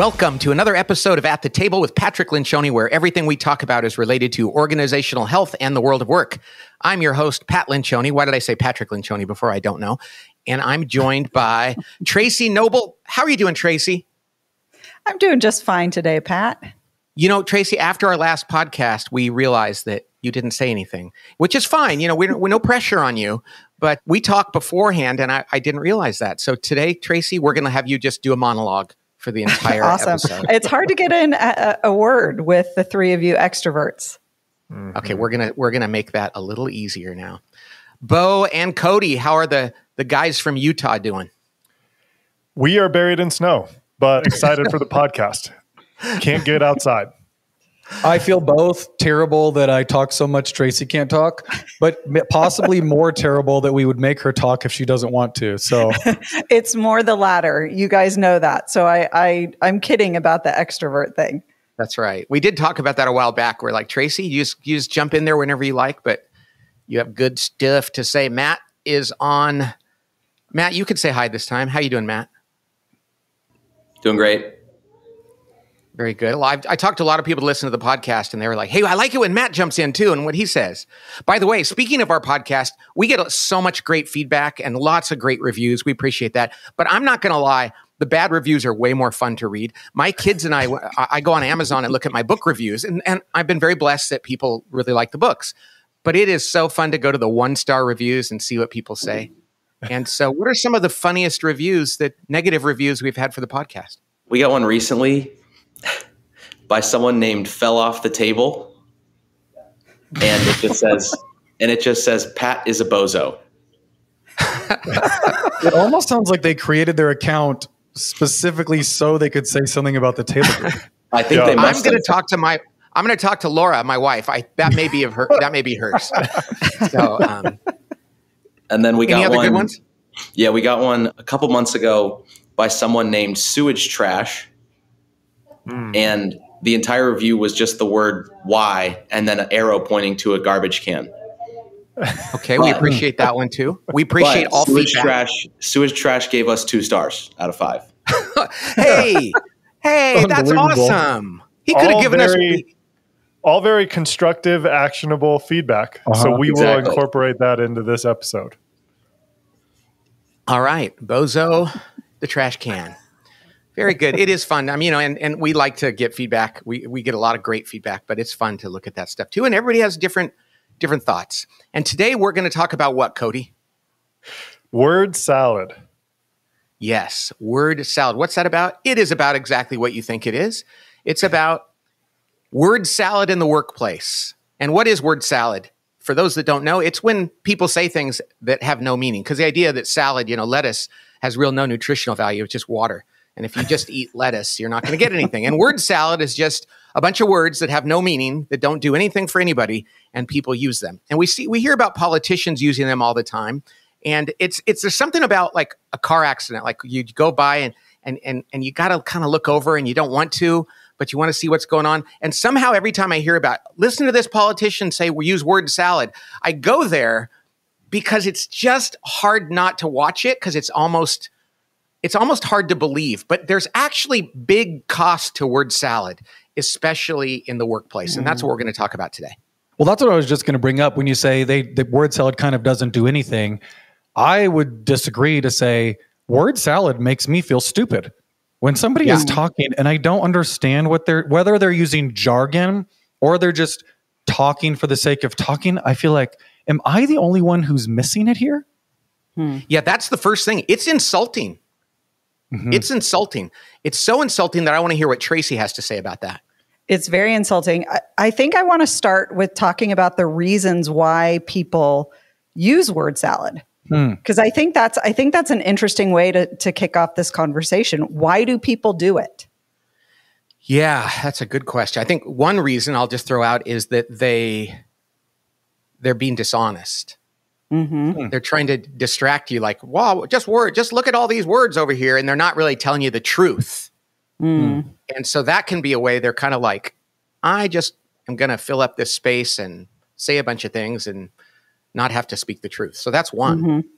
Welcome to another episode of At the Table with Patrick Lencioni, where everything we talk about is related to organizational health and the world of work. I'm your host, Pat Lencioni. Why did I say Patrick Lencioni before? I don't know. And I'm joined by Tracy Noble. How are you doing, Tracy? I'm doing just fine today, Pat. You know, Tracy, after our last podcast, we realized that you didn't say anything, which is fine. You know, we're no pressure on you, but we talked beforehand, and I didn't realize that. So today, Tracy, we're going to have you just do a monologue for the entire episode. It's hard to get in a word with the three of you extroverts. Mm-hmm. Okay, we're gonna make that a little easier now. Bo and Cody, how are the guys from Utah doing? We are buried in snow, but excited for the podcast. Can't get outside. I feel both terrible that I talk so much Tracy can't talk, but possibly more terrible that we would make her talk if she doesn't want to. So it's more the latter. You guys know that. So I'm kidding about the extrovert thing. That's right. We did talk about that a while back. We're like, Tracy, you just jump in there whenever you like, but you have good stuff to say. Matt is on. Matt, you could say hi this time. How you doing, Matt? Doing great. Very good. Well, I talked to a lot of people to listen to the podcast, and they were like, hey, I like it when Matt jumps in too and what he says. By the way, speaking of our podcast, we get so much great feedback and lots of great reviews. We appreciate that. But I'm not going to lie. The bad reviews are way more fun to read. My kids and I go on Amazon and look at my book reviews, and I've been very blessed that people really like the books. But it is so fun to go to the one-star reviews and see what people say. And so what are some of the funniest reviews, the negative reviews we've had for the podcast? We got one recently by someone named Fell Off the Table. And it just says, Pat is a bozo. It almost sounds like they created their account specifically so they could say something about the table group. I think they must. I'm going to talk to Laura, my wife. That may be hers. So, and then we got one. Any other good ones? Yeah, we got one a couple months ago by someone named Sewage Trash. And the entire review was just the word "why" and then an arrow pointing to a garbage can. Okay, we appreciate that one too. We appreciate all feedback. Sewage Trash gave us 2 stars out of 5. hey, that's awesome. He could have given us all very constructive, actionable feedback. So we will incorporate that into this episode. All right, Bozo, the trash can. Very good. It is fun. I mean, you know, and we like to get feedback. We get a lot of great feedback, but it's fun to look at that stuff too. And everybody has different thoughts. And today we're going to talk about what, Cody? Word salad. Yes, word salad. What's that about? It is about exactly what you think it is. It's about word salad in the workplace. And what is word salad? For those that don't know, it's when people say things that have no meaning. Because the idea that salad, you know, lettuce has real no nutritional value. It's just water. And if you just eat lettuce, you're not going to get anything. And word salad is just a bunch of words that have no meaning, that don't do anything for anybody, and people use them. And we hear about politicians using them all the time. And it's there's something about like a car accident, like you go by and you got to kind of look over and you don't want to, but you want to see what's going on. And somehow every time I hear about, listen to this politician say we use word salad, I go there because it's just hard not to watch it because it's almost hard to believe, but there's actually big cost to word salad, especially in the workplace. And that's what we're going to talk about today. Well, that's what I was just going to bring up. When you say the word salad kind of doesn't do anything, I would disagree to say word salad makes me feel stupid. When somebody is talking and I don't understand whether they're using jargon or they're just talking for the sake of talking, I feel like, am I the only one who's missing it here? Yeah, that's the first thing. It's insulting. Mm-hmm. It's insulting. It's so insulting that I want to hear what Tracy has to say about that. It's very insulting. I think I want to start with talking about the reasons why people use word salad. Because I think that's an interesting way to kick off this conversation. Why do people do it? Yeah, that's a good question. I think one reason I'll just throw out is that they're being dishonest. Mm-hmm. They're trying to distract you like, wow, just look at all these words over here. And they're not really telling you the truth. And so that can be a way they're kind of like, I just am going to fill up this space and say a bunch of things and not have to speak the truth. So that's one. Mm-hmm.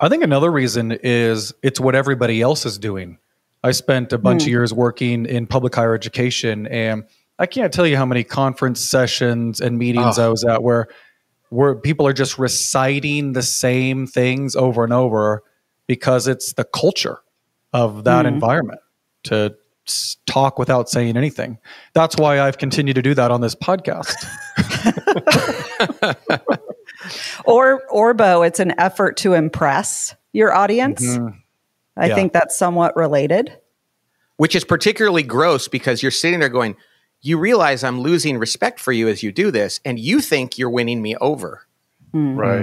I think another reason is it's what everybody else is doing. I spent a bunch of years working in public higher education, and I can't tell you how many conference sessions and meetings I was at where people are just reciting the same things over and over because it's the culture of that environment to talk without saying anything. That's why I've continued to do that on this podcast. Or Bo, it's an effort to impress your audience. Mm-hmm. I think that's somewhat related. Which is particularly gross because you're sitting there going, you realize I'm losing respect for you as you do this, and you think you're winning me over. Mm-hmm. Right.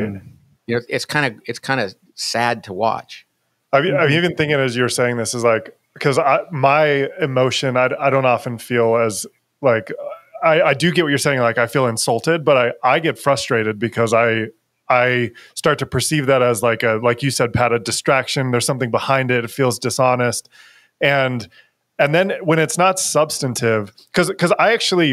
You know, it's kind of sad to watch. I'm even thinking as you're saying this is like, because my emotion, I don't often feel as like, I do get what you're saying. Like I feel insulted, but I get frustrated because I start to perceive that as like a, like you said, Pat, a distraction. There's something behind it. It feels dishonest. And then when it's not substantive, because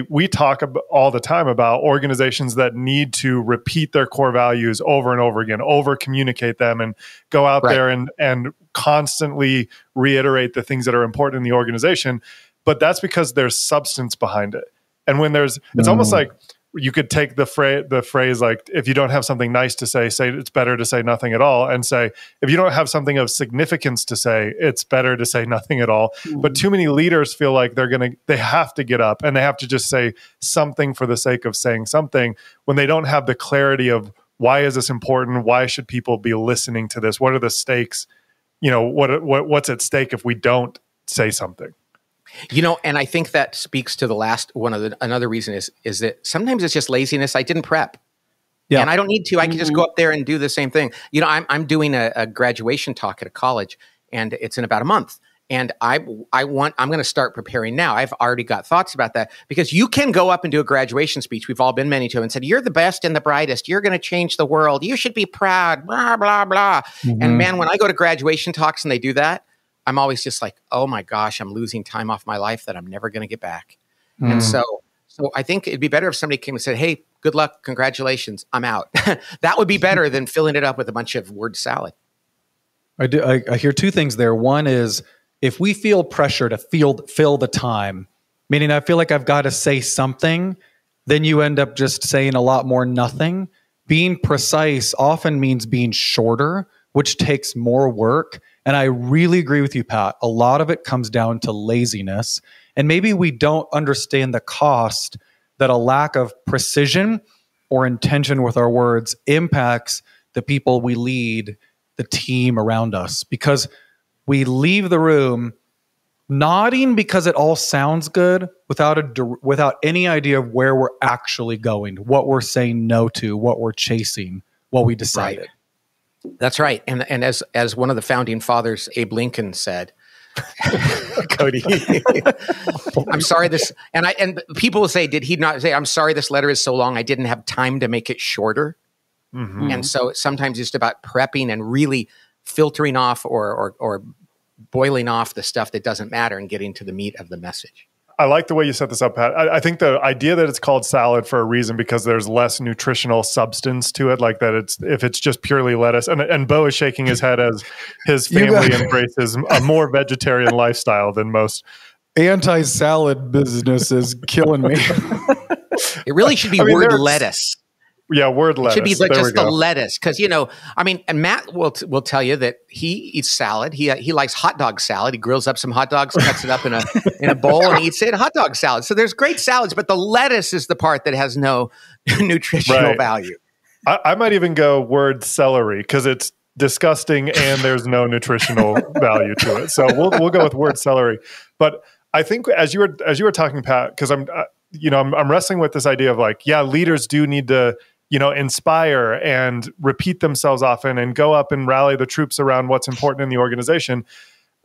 we talk all the time about organizations that need to repeat their core values over and over again, over communicate them and go out there and constantly reiterate the things that are important in the organization. But that's because there's substance behind it. And when there's, it's almost like you could take the phrase like, if you don't have something nice to say, say it's better to say nothing at all, and say, if you don't have something of significance to say, it's better to say nothing at all. But too many leaders feel like they have to get up and they have to just say something for the sake of saying something when they don't have the clarity of why is this important? Why should people be listening to this? What are the stakes? You know, what's at stake if we don't say something? You know, and I think that speaks to the last one of another reason is that sometimes it's just laziness. I didn't prep. Yeah. And I don't need to. I can just go up there and do the same thing. You know, I'm doing a graduation talk at a college, and it's in about a month. And I'm going to start preparing now. I've already got thoughts about that, because you can go up and do a graduation speech. We've all been many to and said, you're the best and the brightest. You're going to change the world. You should be proud, blah, blah, blah. And man, when I go to graduation talks and they do that, I'm always just like, oh my gosh, I'm losing time off my life that I'm never going to get back. And so I think it'd be better if somebody came and said, hey, good luck, congratulations, I'm out. That would be better than filling it up with a bunch of word salad. I hear two things there. One is, if we feel pressure to fill the time, meaning I feel like I've got to say something, then you end up just saying a lot more nothing. Being precise often means being shorter, which takes more work. And I really agree with you, Pat. A lot of it comes down to laziness. And maybe we don't understand the cost that a lack of precision or intention with our words impacts the people we lead, the team around us. Because we leave the room nodding because it all sounds good without any idea of where we're actually going, what we're saying no to, what we're chasing, what we decided. Right. That's right. And as one of the founding fathers, Abe Lincoln, said, Cody, I'm sorry this, and people will say, did he not say, I'm sorry this letter is so long, I didn't have time to make it shorter. And so sometimes it's just about prepping and really filtering off or boiling off the stuff that doesn't matter and getting to the meat of the message. I like the way you set this up, Pat. I think the idea that it's called salad for a reason, because there's less nutritional substance to it, like that if it's just purely lettuce. And Bo is shaking his head as his family embraces a more vegetarian lifestyle than most. Anti-salad business is killing me. It really should be word lettuce. Yeah, word lettuce. It should be like just the lettuce. Because, you know, I mean, and Matt will tell you that he eats salad. He likes hot dog salad. He grills up some hot dogs, cuts it up in a bowl and eats it. Hot dog salad. So there's great salads, but the lettuce is the part that has no nutritional value. I might even go word celery, because it's disgusting and there's no nutritional value to it. So we'll go with word celery. But I think as you were talking, Pat, because I'm wrestling with this idea of like, yeah, leaders do need to, you know, inspire and repeat themselves often and go up and rally the troops around what's important in the organization.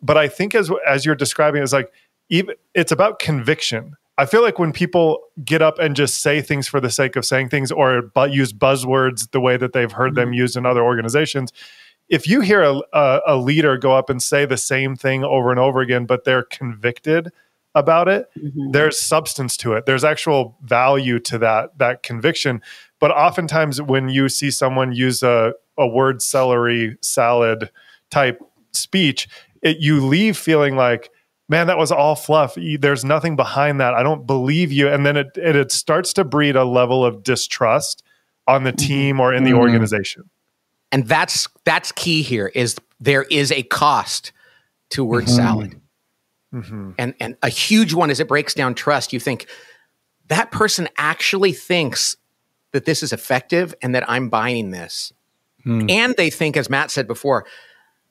But I think as you're describing, it's like, it's about conviction. I feel like when people get up and just say things for the sake of saying things, or use buzzwords the way that they've heard them used in other organizations, if you hear a leader go up and say the same thing over and over again, but they're convicted about it, there's substance to it. There's actual value to that conviction. But oftentimes when you see someone use a word celery salad type speech, you leave feeling like, man, that was all fluff. There's nothing behind that. I don't believe you. And then it starts to breed a level of distrust on the team or in the organization. And that's key here, is there is a cost to word salad. And a huge one is it breaks down trust. You think that person actually thinks that this is effective and that I'm buying this. And they think, as Matt said before,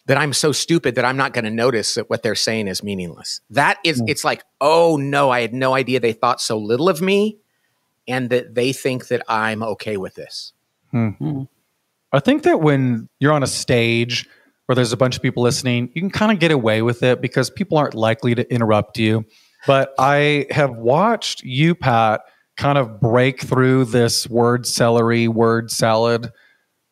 that I'm so stupid that I'm not going to notice that what they're saying is meaningless. That is, it's like, oh no, I had no idea they thought so little of me and that they think that I'm okay with this. I think that when you're on a stage where there's a bunch of people listening, you can kind of get away with it because people aren't likely to interrupt you. But I have watched you, Pat, kind of break through this word celery, word salad,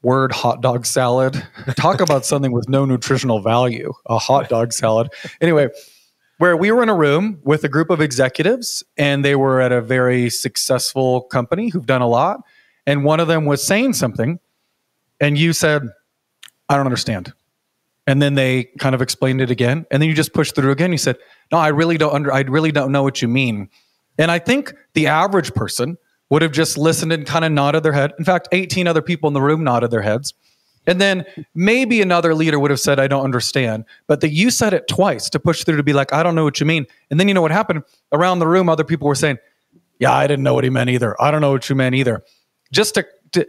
word hot dog salad. Talk about something with no nutritional value, a hot dog salad. Anyway, where we were in a room with a group of executives, and they were at a very successful company who've done a lot. And one of them was saying something, and you said, I don't understand. And then they kind of explained it again. And then you just pushed through again. You said, no, I really don't know what you mean. And I think the average person would have just listened and kind of nodded their head. In fact, 18 other people in the room nodded their heads. And then maybe another leader would have said, I don't understand. But that you said it twice to push through to be like, I don't know what you mean. And then you know what happened? Around the room, other people were saying, yeah, I didn't know what he meant either. I don't know what you meant either. Just the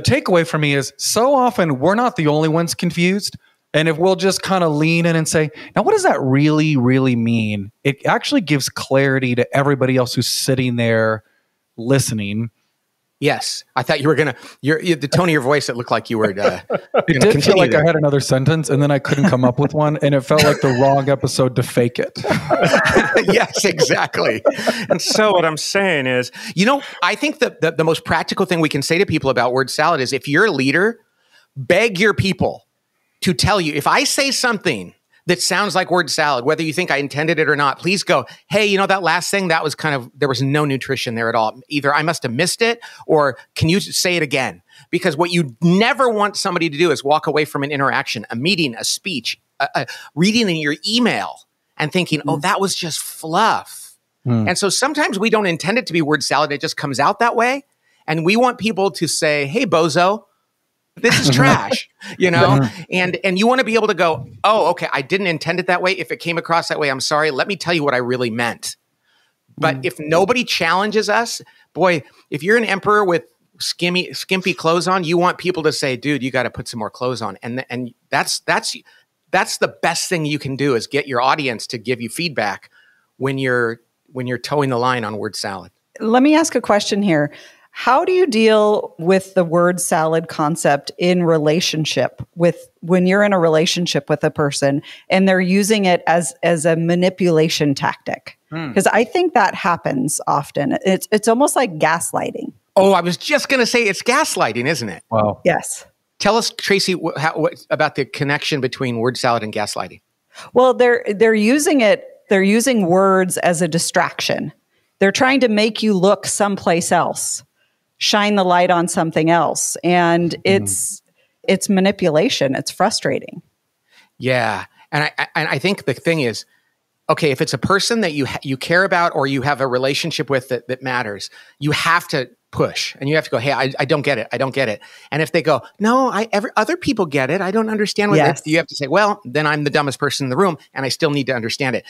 takeaway for me is so often we're not the only ones confused. And if we'll just kind of lean in and say, now, what does that really, really mean? It actually gives clarity to everybody else who's sitting there listening. Yes. I thought you were going to, the tone of your voice, it looked like you were it did feel like I had another sentence and then I couldn't come up with one. And it felt like the wrong episode to fake it. Yes, exactly. And so what I'm saying is, you know, I think that the most practical thing we can say to people about word salad is if you're a leader, beg your people to tell you, if I say something that sounds like word salad, whether you think I intended it or not, please go, hey, you know, that last thing, that was kind of, there was no nutrition there at all. Either I must have missed it, or can you say it again? Because what you never want somebody to do is walk away from an interaction, a meeting, a speech, a reading in your email and thinking, oh, that was just fluff. And so sometimes we don't intend it to be word salad. It just comes out that way. And we want people to say, hey, bozo, this is trash, you know, and you want to be able to go, oh, okay, I didn't intend it that way. If it came across that way, I'm sorry. Let me tell you what I really meant. But if nobody challenges us, boy, if you're an emperor with skimpy clothes on, you want people to say, dude, you got to put some more clothes on. And that's the best thing you can do, is get your audience to give you feedback when you're towing the line on word salad. Let me ask a question here. How do you deal with the word salad concept in relationship with, when you're in a relationship with a person and they're using it as a manipulation tactic? Because I think that happens often. It's almost like gaslighting. Oh, I was just going to say, it's gaslighting, isn't it? Wow. Yes. Tell us, Tracy, about the connection between word salad and gaslighting. Well, they're using words as a distraction. They're trying to make you look someplace else, shine the light on something else. And it's manipulation. It's frustrating. Yeah. And I think the thing is, okay, if it's a person that you care about or you have a relationship with that matters, you have to push and you have to go, hey, I don't get it. I don't get it. And if they go, no, other people get it, I don't understand what it is, you have to say, well, then I'm the dumbest person in the room and I still need to understand it.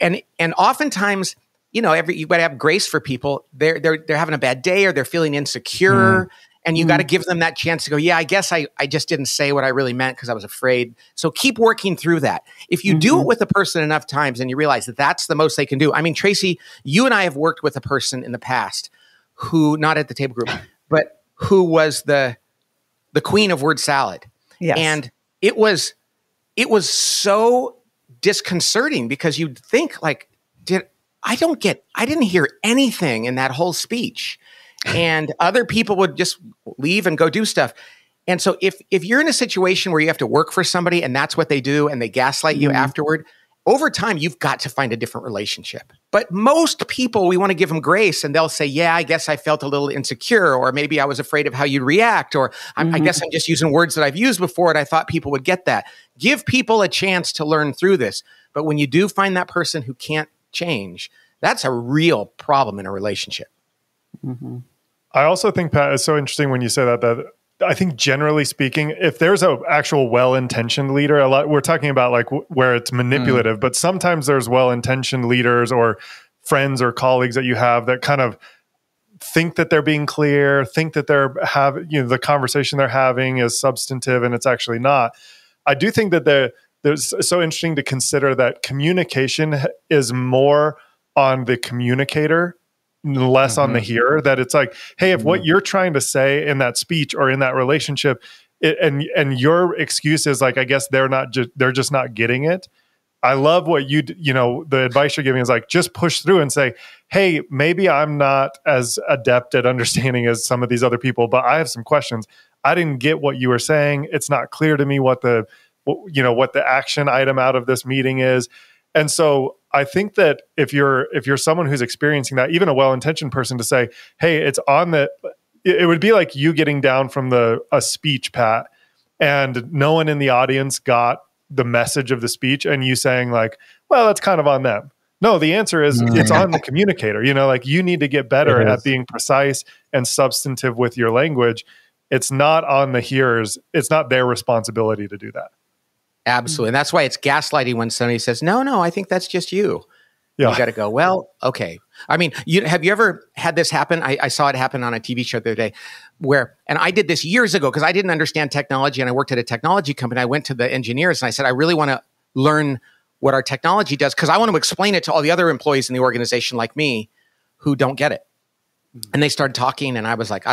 And oftentimes, you know, you got to have grace for people. They're having a bad day or they're feeling insecure, and you got to give them that chance to go, yeah, I guess I just didn't say what I really meant because I was afraid. So keep working through that. If you do it with a person enough times and you realize that that's the most they can do. I mean, Tracy, you and I have worked with a person in the past who, not at the Table Group, but who was the queen of word salad. Yes. And it was so disconcerting because you'd think like, I didn't hear anything in that whole speech. And other people would just leave and go do stuff. And so if you're in a situation where you have to work for somebody and that's what they do and they gaslight you afterward, over time, you've got to find a different relationship. But most people, we want to give them grace and they'll say, yeah, I guess I felt a little insecure, or maybe I was afraid of how you'd react, or I guess I'm just using words that I've used before and I thought people would get that. Give people a chance to learn through this. But when you do find that person who can't change, that's a real problem in a relationship. Mm-hmm. I also think, Pat, it's so interesting when you say that, that I think generally speaking, if there's an actual well-intentioned leader, a lot, we're talking about like where it's manipulative, but sometimes there's well-intentioned leaders or friends or colleagues that you have that kind of think that they're being clear, think that they're the conversation they're having is substantive and it's actually not. I do think that it's so interesting to consider that communication is more on the communicator, less on the hearer. That it's like, hey, if what you're trying to say in that speech or in that relationship, and your excuse is like, I guess they're just not getting it. I love what the advice you're giving is like, just push through and say, hey, maybe I'm not as adept at understanding as some of these other people, but I have some questions. I didn't get what you were saying. It's not clear to me what the action item out of this meeting is. And so I think that if you're someone who's experiencing that, even a well-intentioned person, to say, hey, it would be like you getting down from a speech, Pat, and no one in the audience got the message of the speech, and you saying like, well, that's kind of on them. No, the answer is it's on the communicator. Like you need to get better at being precise and substantive with your language. It's not on the hearers. It's not their responsibility to do that. Absolutely. And that's why it's gaslighting when somebody says, no, I think that's just you. Yeah. You got to go, well, okay. I mean, have you ever had this happen? I saw it happen on a TV show the other day and I did this years ago because I didn't understand technology and I worked at a technology company. I went to the engineers and I said, I really want to learn what our technology does because I want to explain it to all the other employees in the organization like me who don't get it. And they started talking and I was like,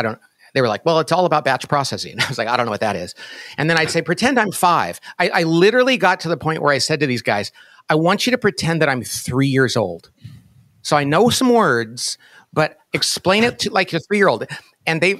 they were like, well, it's all about batch processing. And I was like, I don't know what that is. And then I'd say, pretend I'm five. I literally got to the point where I said to these guys, I want you to pretend that I'm 3 years old. So I know some words, but explain it to like your 3-year-old. And they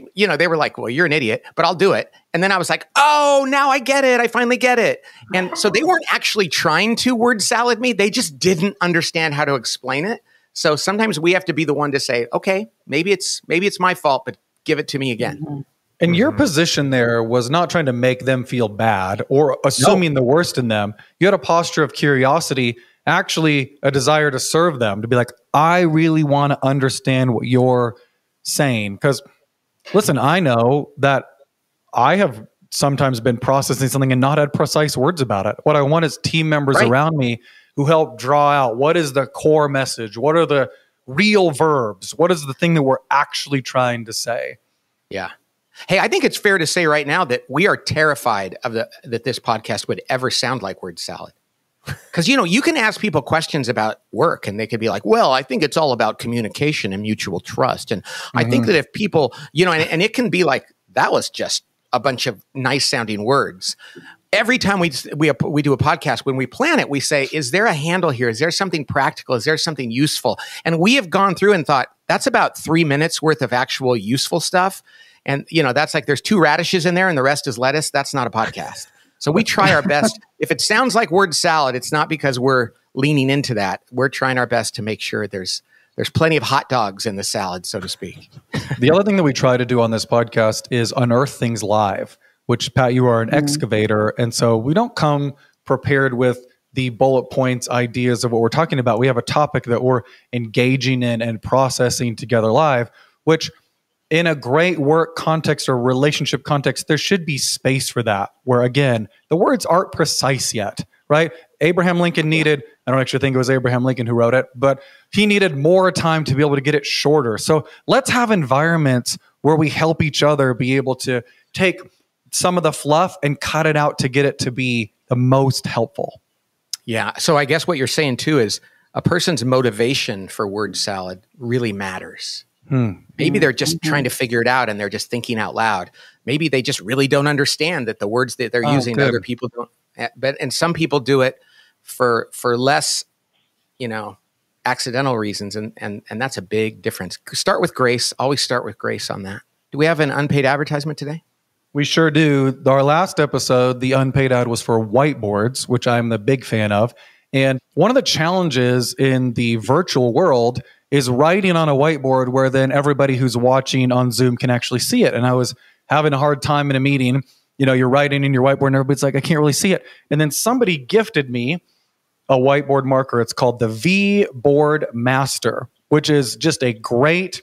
were like, well, you're an idiot, but I'll do it. And then I was like, oh, now I get it. I finally get it. And so they weren't actually trying to word salad me. They just didn't understand how to explain it. So sometimes we have to be the one to say, okay, maybe it's my fault, but give it to me again. And your position there was not trying to make them feel bad or assuming the worst in them. You had a posture of curiosity, actually a desire to serve them, to be like, I really want to understand what you're saying. Because listen, I know that I have sometimes been processing something and not had precise words about it. What I want is team members around me who help draw out what is the core message, what are the real verbs, what is the thing that we're actually trying to say. Yeah. Hey, I think it's fair to say right now that we are terrified of that this podcast would ever sound like word salad. Because, you can ask people questions about work and they could be like, well, I think it's all about communication and mutual trust. And I think that if people, and it can be like, that was just a bunch of nice sounding words. Every time we do a podcast, when we plan it, we say, is there a handle here? Is there something practical? Is there something useful? And we have gone through and thought, that's about 3 minutes worth of actual useful stuff. And, that's like there's 2 radishes in there and the rest is lettuce. That's not a podcast. So we try our best. If it sounds like word salad, it's not because we're leaning into that. We're trying our best to make sure there's plenty of hot dogs in the salad, so to speak. The other thing that we try to do on this podcast is unearth things live, which, Pat, you are an excavator. And so we don't come prepared with the bullet points, ideas of what we're talking about. We have a topic that we're engaging in and processing together live, which in a great work context or relationship context, there should be space for that, where, again, the words aren't precise yet, right? Abraham Lincoln needed, I don't actually think it was Abraham Lincoln who wrote it, but he needed more time to be able to get it shorter. So let's have environments where we help each other be able to take some of the fluff and cut it out to get it to be the most helpful. Yeah. So I guess what you're saying too is a person's motivation for word salad really matters. Maybe they're just trying to figure it out and they're just thinking out loud. Maybe they just really don't understand that the words that they're using, other people don't. And some people do it for less, accidental reasons. And that's a big difference. Start with grace. Always start with grace on that. Do we have an unpaid advertisement today? We sure do. Our last episode, the unpaid ad was for whiteboards, which I'm the big fan of. And one of the challenges in the virtual world is writing on a whiteboard where then everybody who's watching on Zoom can actually see it. And I was having a hard time in a meeting. You know, you're writing in your whiteboard and everybody's like, I can't really see it. And then somebody gifted me a whiteboard marker. It's called the V Board Master, which is just a great,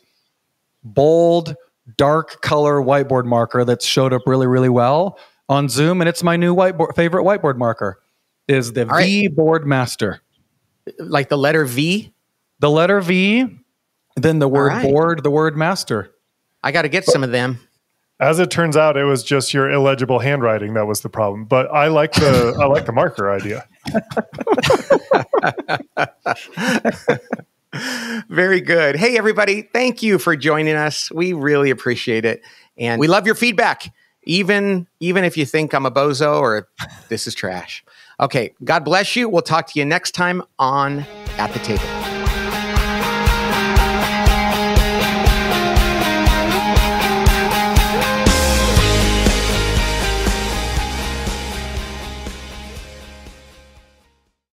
bold, dark color whiteboard marker that's showed up really, really well on Zoom. And it's my new favorite whiteboard marker is the V Board Master. Like the letter V? The letter V, then the word board, the word master. I got to get some of them. As it turns out, it was just your illegible handwriting that was the problem. But I like the I like the marker idea. Very good. Hey, everybody. Thank you for joining us. We really appreciate it. And we love your feedback, even if you think I'm a bozo or this is trash. Okay. God bless you. We'll talk to you next time on At the Table.